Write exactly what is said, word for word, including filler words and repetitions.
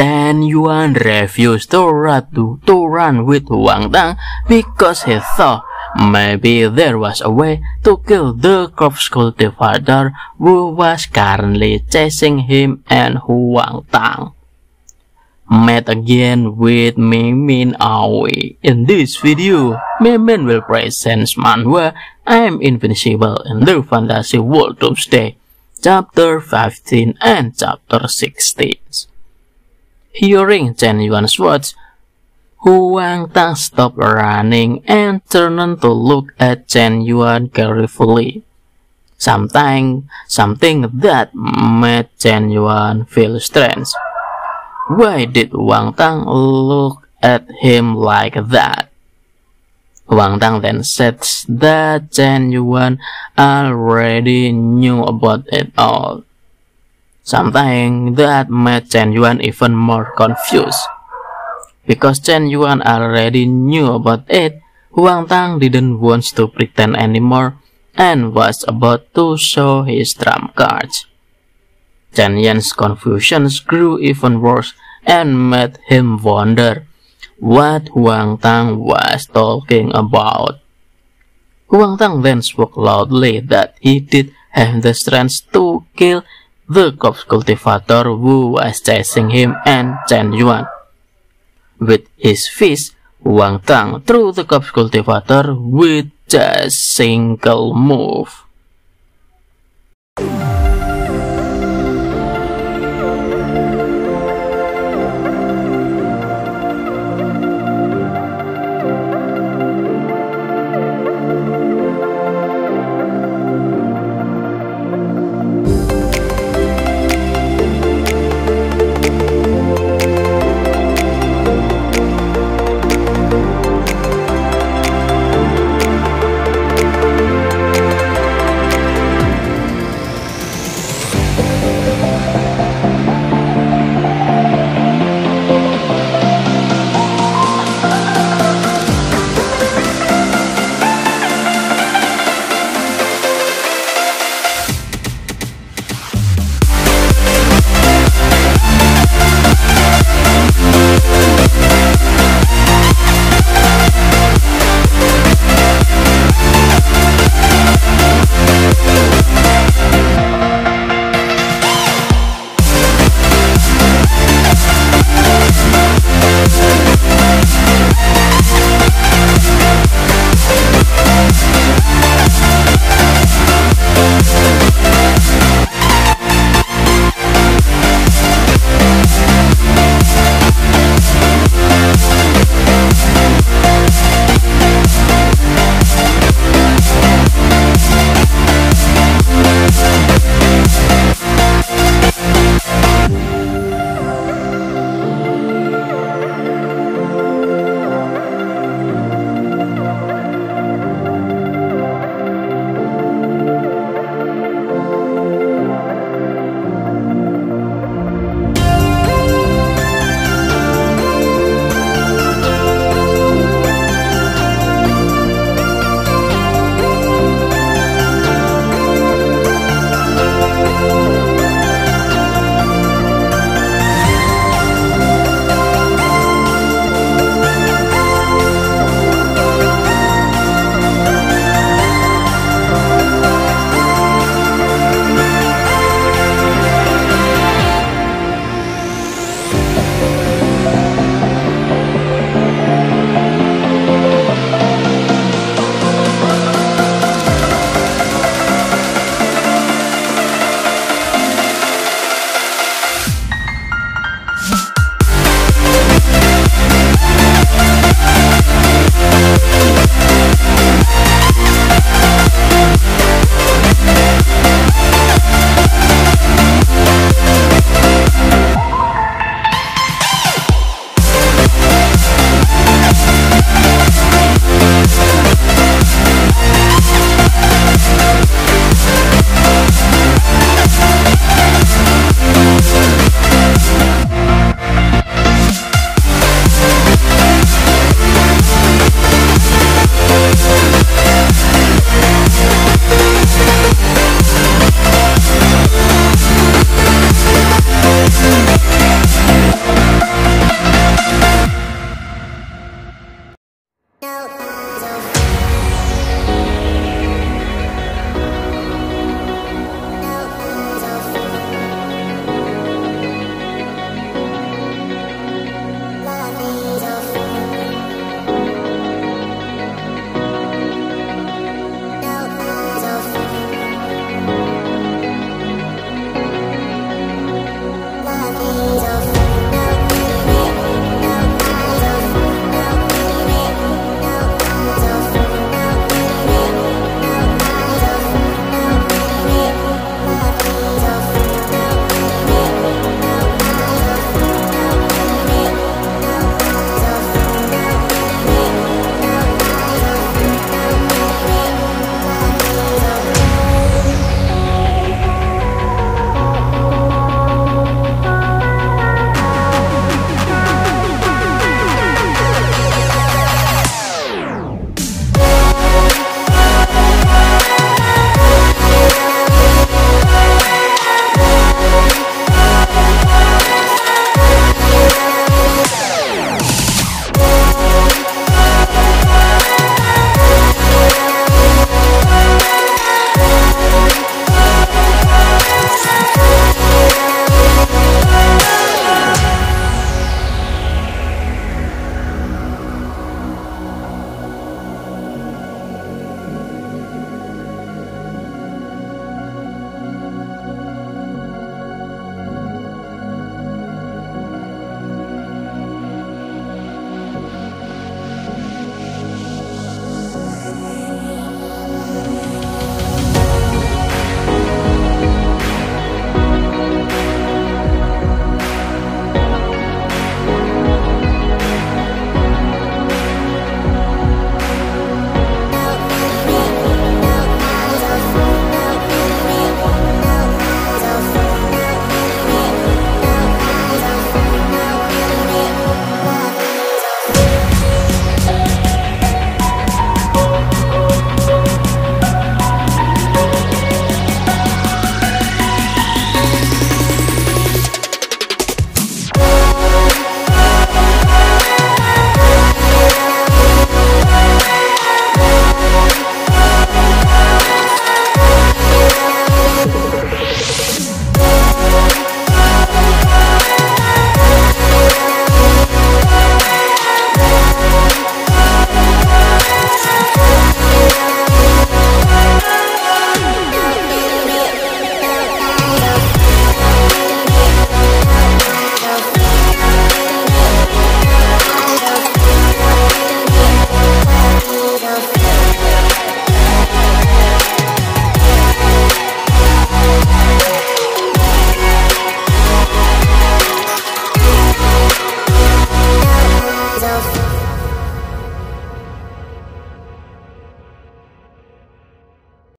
Chen Yuan refused to run, to, to run with Huang Tang because he thought maybe there was a way to kill the corpse cultivator who was currently chasing him and Huang Tang. Met again with Mimin Aoi. In this video, Mimin will present Manhua, I'm Invincible in the Fantasy World Doomsday, Chapter fifteen and Chapter sixteen. Hearing Chen Yuan's words, Huang Tang stopped running and turned to look at Chen Yuan carefully. Something, something that made Chen Yuan feel strange. Why did Wang Tang look at him like that? Wang Tang then said that Chen Yuan already knew about it all. Something that made Chen Yuan even more confused. Because Chen Yuan already knew about it, Huang Tang didn't want to pretend anymore and was about to show his trump cards. Chen Yuan's confusion grew even worse and made him wonder what Huang Tang was talking about. Huang Tang then spoke loudly that he did have the strength to kill the corpse cultivator who was chasing him and Chen Yuan. With his fist, Wang Tang threw the corpse cultivator with just a single move.